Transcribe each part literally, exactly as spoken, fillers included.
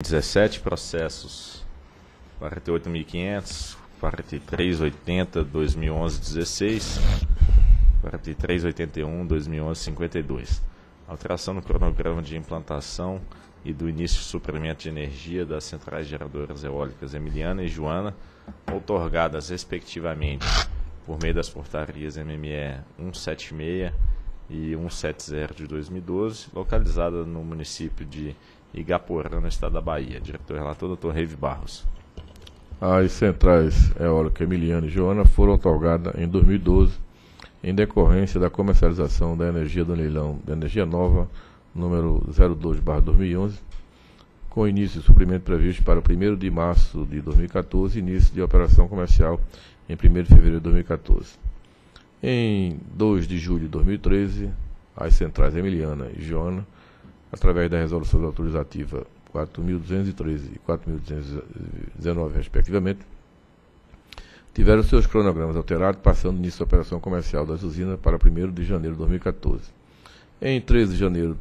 dezessete processos, quarenta e oito mil e quinhentos, quarenta e três oitenta, dois mil e onze, dezesseis, quarenta e três oitenta e um, dois mil e onze, cinquenta e dois. Alteração no cronograma de implantação e do início do suprimento de energia das centrais geradoras eólicas Emiliana e Joana, outorgadas respectivamente por meio das portarias M M E cento e setenta e seis e cento e setenta de dois mil e doze, localizada no município de Igaporã, no estado da Bahia. Diretor relator, doutor Reive Barros. As centrais eólicas Emiliana e Joana foram outorgadas em dois mil e doze, em decorrência da comercialização da energia do leilão da energia nova, número zero dois barra dois mil e onze, com início de suprimento previsto para primeiro de março de dois mil e quatorze e início de operação comercial em primeiro de fevereiro de dois mil e quatorze. Em dois de julho de dois mil e treze, as centrais Emiliana e Joana, através da resolução autorizativa quatro mil duzentos e treze e quatro mil duzentos e dezenove, respectivamente, tiveram seus cronogramas alterados, passando início da operação comercial das usinas para primeiro de janeiro de dois mil e quatorze. Em treze de janeiro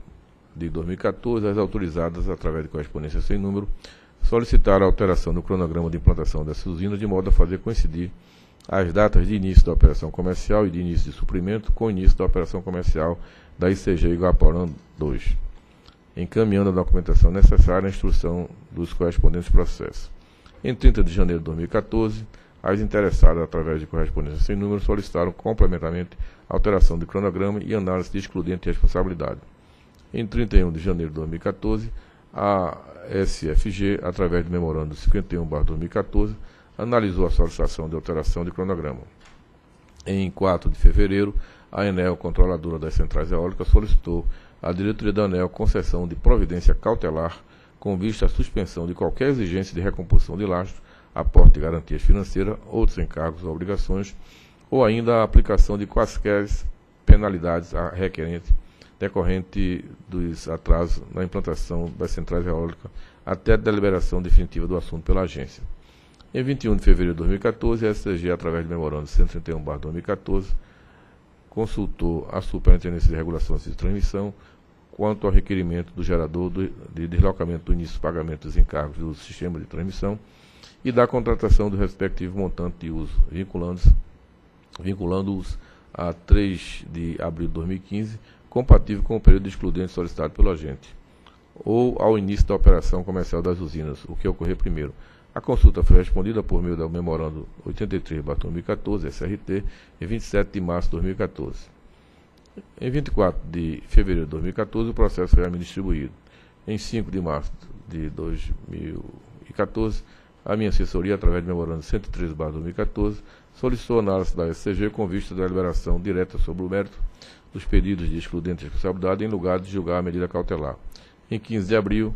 de dois mil e quatorze, as autorizadas, através de correspondência sem número, solicitaram a alteração no cronograma de implantação dessas usinas, de modo a fazer coincidir as datas de início da operação comercial e de início de suprimento com o início da operação comercial da I C G Igaporã dois, encaminhando a documentação necessária à instrução dos correspondentes processos. Em trinta de janeiro de dois mil e quatorze, as interessadas, através de correspondência sem número, solicitaram complementarmente alteração de cronograma e análise de excludente de responsabilidade. Em trinta e um de janeiro de dois mil e quatorze, a S F G, através do memorando cinquenta e um barra dois mil e quatorze, analisou a solicitação de alteração de cronograma. Em quatro de fevereiro, a Enel, controladora das centrais eólicas, solicitou à diretoria da Enel concessão de providência cautelar com vista à suspensão de qualquer exigência de recomposição de lastro, aporte de garantias financeiras, outros encargos ou obrigações, ou ainda a aplicação de quaisquer penalidades à requerente decorrente dos atrasos na implantação das centrais eólicas até a deliberação definitiva do assunto pela agência. Em vinte e um de fevereiro de dois mil e quatorze, a S C G, através do memorando cento e trinta e um barra dois mil e quatorze, consultou a Superintendência de Regulações de Transmissão quanto ao requerimento do gerador de deslocamento do início do pagamento dos encargos do sistema de transmissão e da contratação do respectivo montante de uso, vinculando-os vinculando-os a três de abril de dois mil e quinze, compatível com o período excludente solicitado pelo agente, ou ao início da operação comercial das usinas, o que ocorrer primeiro. A consulta foi respondida por meio do memorando oitenta e três barra dois mil e quatorze, S R T, em vinte e sete de março de dois mil e quatorze. Em vinte e quatro de fevereiro de dois mil e quatorze, o processo foi a mim distribuído. Em cinco de março de dois mil e quatorze, a minha assessoria, através do memorando cento e três barra dois mil e quatorze, solicitou análise da S C G com vista da deliberação direta sobre o mérito dos pedidos de excludente de responsabilidade em lugar de julgar a medida cautelar. Em quinze de abril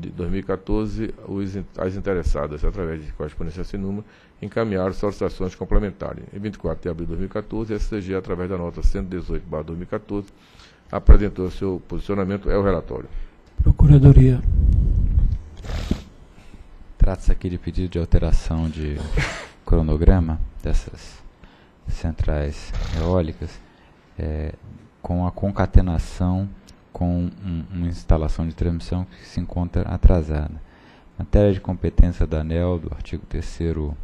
de dois mil e quatorze, as interessadas, através de correspondência sem número, encaminharam solicitações complementares. Em vinte e quatro de abril de dois mil e quatorze, a S C G, através da nota cento e dezoito barra dois mil e quatorze, apresentou seu posicionamento. É o relatório. Procuradoria. Trata-se aqui de pedido de alteração de cronograma dessas centrais eólicas, é, com a concatenação com um, uma instalação de transmissão que se encontra atrasada. Matéria de competência da Enel, do artigo terceiro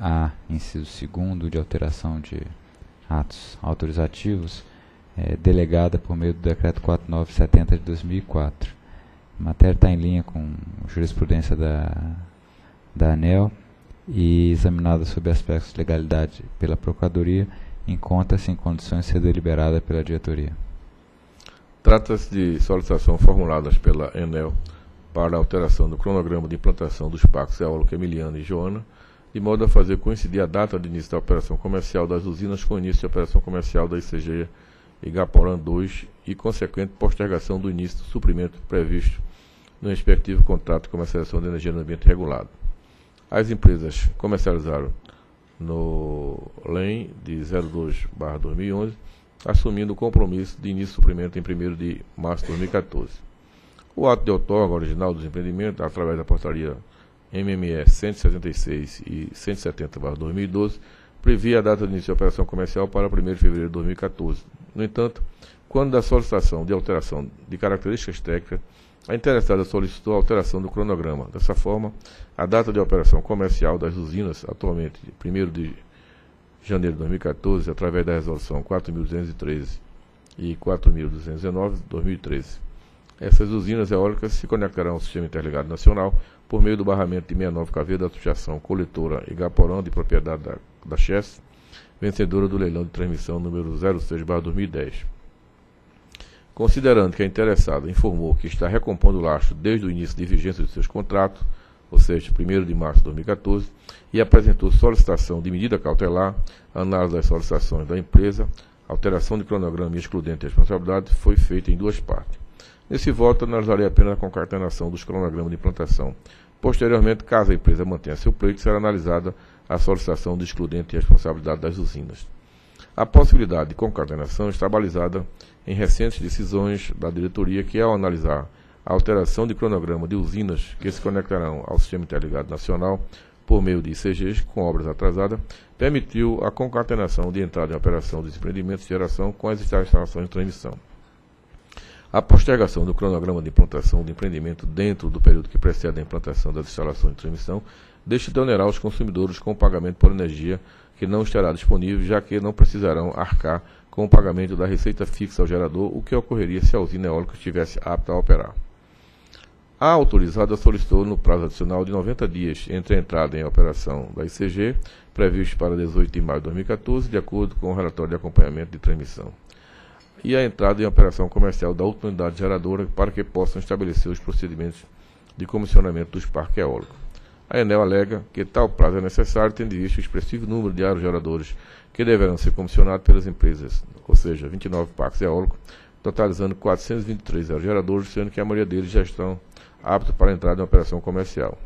A, inciso segundo, de alteração de atos autorizativos, é, delegada por meio do decreto quatro mil novecentos e setenta de dois mil e quatro. A matéria está em linha com jurisprudência da, da Enel e examinada sob aspectos de legalidade pela Procuradoria, encontra-se em condições de ser deliberada pela diretoria. Trata-se de solicitação formuladas pela Enel para alteração do cronograma de implantação dos parques eólica Emiliana e Joana, de modo a fazer coincidir a data de início da operação comercial das usinas com o início da operação comercial da I C G Igaporã dois e consequente postergação do início do suprimento previsto no respectivo contrato de comercialização de energia no ambiente regulado. As empresas comercializaram no L E N de zero dois barra dois mil e onze, assumindo o compromisso de início de suprimento em primeiro de março de dois mil e quatorze. O ato de outorga original dos empreendimentos, através da portaria M M E cento e setenta e seis e cento e setenta barra dois mil e doze, previa a data de início de operação comercial para primeiro de fevereiro de dois mil e quatorze. No entanto, quando da solicitação de alteração de características técnicas, A interessada solicitou a alteração do cronograma. Dessa forma, a data de operação comercial das usinas, atualmente primeiro de janeiro de dois mil e quatorze, através da resolução quatro mil duzentos e treze e quatro mil duzentos e dezenove de dois mil e treze. Essas usinas eólicas se conectarão ao Sistema Interligado Nacional por meio do barramento de sessenta e nove K V da Associação Coletora Igaporã, de propriedade da, da Chesf, vencedora do leilão de transmissão número zero seis barra dois mil e dez. Considerando que a interessada informou que está recompondo o lastro desde o início de vigência de seus contratos, ou seja, primeiro de março de dois mil e quatorze, e apresentou solicitação de medida cautelar, análise das solicitações da empresa, alteração de cronograma e excludente de responsabilidade foi feita em duas partes. Nesse voto, analisarei apenas a concatenação dos cronogramas de implantação. Posteriormente, caso a empresa mantenha seu pleito, será analisada a solicitação de excludente de responsabilidade das usinas. A possibilidade de concatenação está balizada em recentes decisões da diretoria que, ao analisar a alteração de cronograma de usinas que se conectarão ao Sistema Interligado Nacional por meio de I C Gs com obras atrasadas, permitiu a concatenação de entrada em operação dos empreendimentos de geração com as instalações de transmissão. A postergação do cronograma de implantação do empreendimento dentro do período que precede a implantação das instalações de transmissão deixa de onerar os consumidores com o pagamento por energia que não estará disponível, já que não precisarão arcar com o pagamento da receita fixa ao gerador, o que ocorreria se a usina eólica estivesse apta a operar. A autorizada solicitou, no prazo adicional de noventa dias entre a entrada em operação da I C G, previsto para dezoito de maio de dois mil e quatorze, de acordo com o relatório de acompanhamento de transmissão, e a entrada em operação comercial da outra unidade geradora para que possam estabelecer os procedimentos de comissionamento dos parques eólicos. A Enel alega que tal prazo é necessário, tendo em vista o expressivo número de aerogeradores que deverão ser comissionados pelas empresas, ou seja, vinte e nove parques eólicos, totalizando quatrocentos e vinte e três aerogeradores, sendo que a maioria deles já estão aptos para entrar em operação comercial.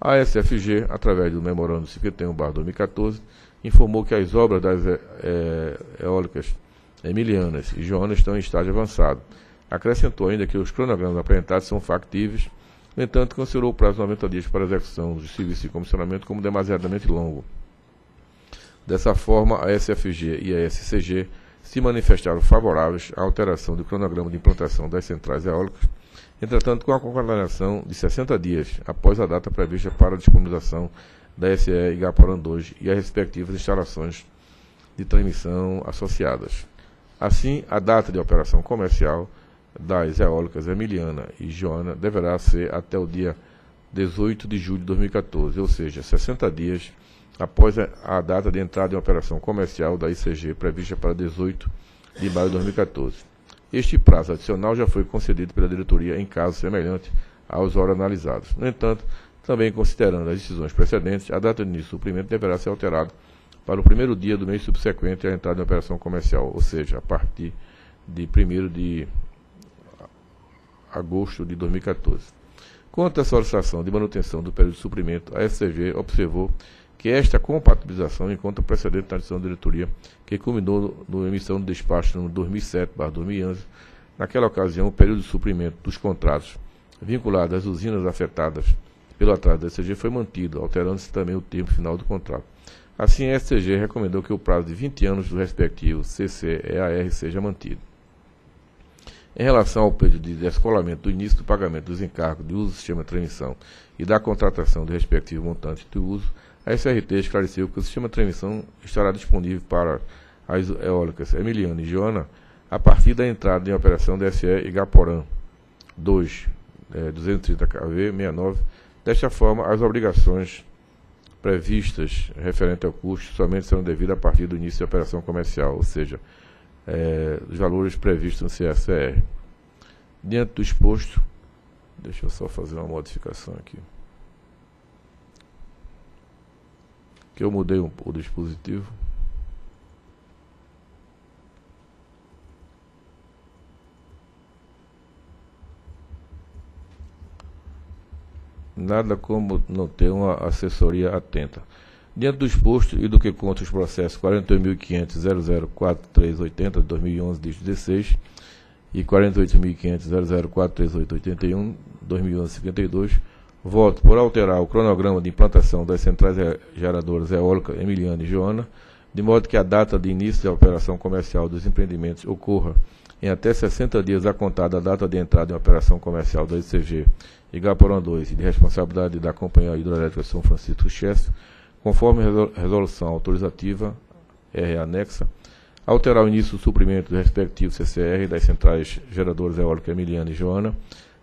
A S F G, através do memorando cinquenta e um barra dois mil e quatorze, informou que as obras das e, e, eólicas Emilianas e Joana estão em estágio avançado. Acrescentou ainda que os cronogramas apresentados são factíveis. No entanto, considerou o prazo de noventa dias para a execução dos serviços de comissionamento como demasiadamente longo. Dessa forma, a S F G e a S C G se manifestaram favoráveis à alteração do cronograma de implantação das centrais eólicas, entretanto, com a concatenação de sessenta dias após a data prevista para a disponibilização da S C E Igaporã dois e as respectivas instalações de transmissão associadas. Assim, a data de operação comercial das eólicas Emiliana e Joana deverá ser até o dia dezoito de julho de dois mil e quatorze, ou seja, sessenta dias após a data de entrada em operação comercial da I C G prevista para dezoito de maio de dois mil e quatorze. Este prazo adicional já foi concedido pela diretoria em caso semelhante aos ora analisados. No entanto, também considerando as decisões precedentes, a data de início do suprimento deverá ser alterada para o primeiro dia do mês subsequente à entrada em operação comercial, ou seja, a partir de primeiro de agosto de dois mil e quatorze. Quanto à solicitação de manutenção do período de suprimento, a S C G observou que esta compatibilização encontra precedente na decisão da diretoria, que culminou na emissão do despacho número dois mil e sete barra dois mil e onze. Naquela ocasião, o período de suprimento dos contratos vinculados às usinas afetadas pelo atraso da S C G foi mantido, alterando-se também o termo final do contrato. Assim, a S C G recomendou que o prazo de vinte anos do respectivo C C E A R seja mantido. Em relação ao pedido de descolamento do início do pagamento dos encargos de uso do sistema de transmissão e da contratação do respectivo montante de uso, a S R T esclareceu que o sistema de transmissão estará disponível para as eólicas Emiliana e Joana a partir da entrada em operação da S E Igaporã dois, é, duzentos e trinta K V sessenta e nove. Desta forma, as obrigações previstas referente ao custo somente serão devidas a partir do início da operação comercial, ou seja, É, os valores previstos no C C R. Diante do exposto, deixa eu só fazer uma modificação aqui, que eu mudei um, o dispositivo. Nada como não ter uma assessoria atenta. Diante do exposto e do que consta os processos quarenta e oito mil quinhentos ponto zero zero quatro três oito zero de dois mil e onze, dígito dezesseis, e quarenta e oito mil quinhentos ponto zero zero quatro três oito oito um dois mil e onze, cinquenta e dois, voto por alterar o cronograma de implantação das centrais geradoras eólica Emiliana e Joana de modo que a data de início da operação comercial dos empreendimentos ocorra em até sessenta dias a contar da data de entrada em operação comercial da I C G Igaporã dois e de responsabilidade da Companhia Hidroelétrica São Francisco Chesf, conforme resolução autorizativa R anexa, alterar o início do suprimento do respectivo C C R das centrais geradoras eólicas Emiliana e Joana,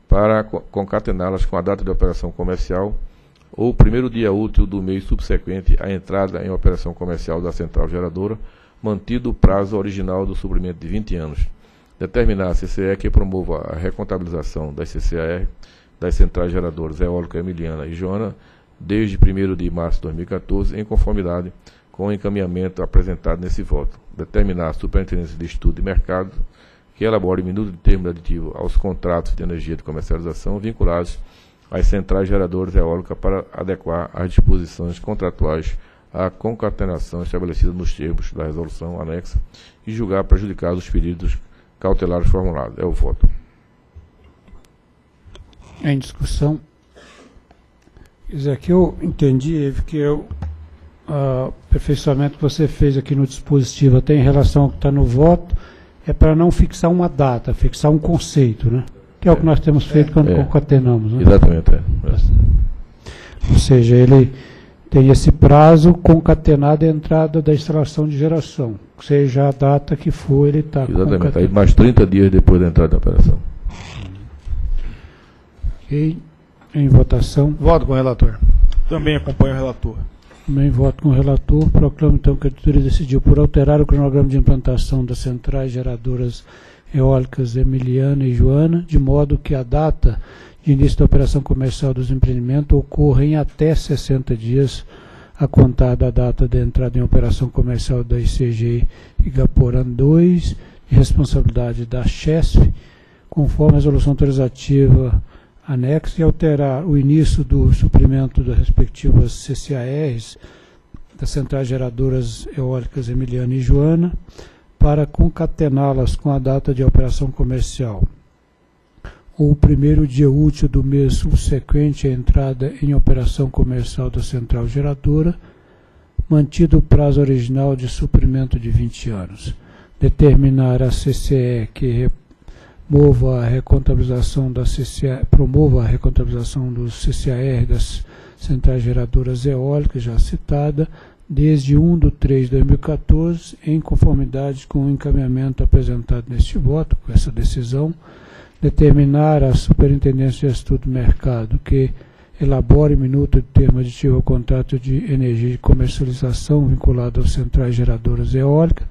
para concatená-las com a data de operação comercial ou o primeiro dia útil do mês subsequente à entrada em operação comercial da central geradora, mantido o prazo original do suprimento de vinte anos. Determinar a C C E que promova a recontabilização das C C A R, das centrais geradoras eólica Emiliana e Joana, desde primeiro de março de dois mil e quatorze, em conformidade com o encaminhamento apresentado nesse voto. Determinar a Superintendência de Estudo de Mercado que elabore minuto de termo aditivo aos contratos de energia de comercialização vinculados às centrais geradoras eólicas para adequar as disposições contratuais à concatenação estabelecida nos termos da resolução anexa e julgar prejudicados os pedidos cautelares formulados. É o voto. Em discussão. Isso aqui eu entendi, Eve, que eu, o aperfeiçoamento que você fez aqui no dispositivo, até em relação ao que está no voto, é para não fixar uma data, fixar um conceito, né? Que é, é o que nós temos feito é, quando é, concatenamos. Né? Exatamente. É, é. Ou seja, ele tem esse prazo concatenado à entrada da instalação de geração. Seja a data que for, ele está concatenado. Exatamente. Aí mais trinta dias depois da entrada da operação. Ok. Em votação. Voto com o relator. Também acompanho o relator. Também voto com o relator. Proclamo, então, que a diretoria decidiu por alterar o cronograma de implantação das centrais geradoras eólicas Emiliana e Joana, de modo que a data de início da operação comercial dos empreendimentos ocorra em até sessenta dias, a contar da data de entrada em operação comercial da I C G Igaporã dois, de responsabilidade da Chesf, conforme a resolução autorizativa anexo, e alterar o início do suprimento das respectivas C C A Rs das centrais geradoras eólicas Emiliana e Joana para concatená-las com a data de operação comercial ou o primeiro dia útil do mês subsequente à entrada em operação comercial da central geradora, mantido o prazo original de suprimento de vinte anos. Determinar a C C E que representa A recontabilização da C C A, promova a recontabilização do C C A R das centrais geradoras eólicas, já citada, desde primeiro de março de dois mil e quatorze, em conformidade com o encaminhamento apresentado neste voto, com essa decisão, determinar à Superintendência de Estudo do Mercado que elabore minuta de termo aditivo ao contrato de energia de comercialização vinculado às centrais geradoras eólicas,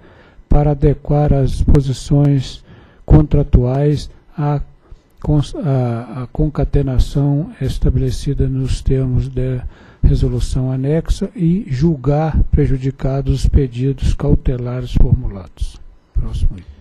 para adequar as disposições contratuais à, à, à concatenação estabelecida nos termos da resolução anexa e julgar prejudicados os pedidos cautelares formulados. Próximo item.